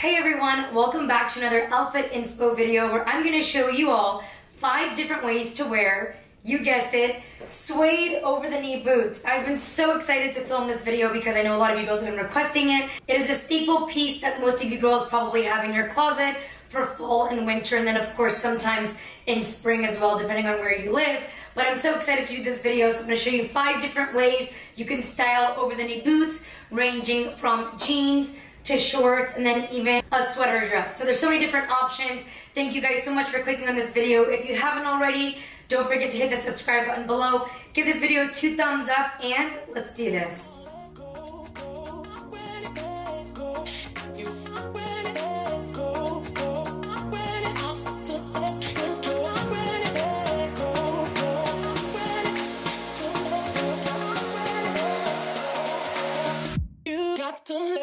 Hey everyone, welcome back to another outfit inspo video where I'm gonna show you all 5 different ways to wear, you guessed it, suede over the knee boots. I've been so excited to film this video because I know a lot of you girls have been requesting it. It is a staple piece that most of you girls probably have in your closet for fall and winter, and then of course sometimes in spring as well, depending on where you live. But I'm so excited to do this video, so I'm going to show you 5 different ways you can style over the knee boots, ranging from jeans to shorts and then even a sweater dress. So there's so many different options. Thank you guys so much for clicking on this video. If you haven't already, don't forget to hit the subscribe button below. Give this video 2 thumbs up and let's do this.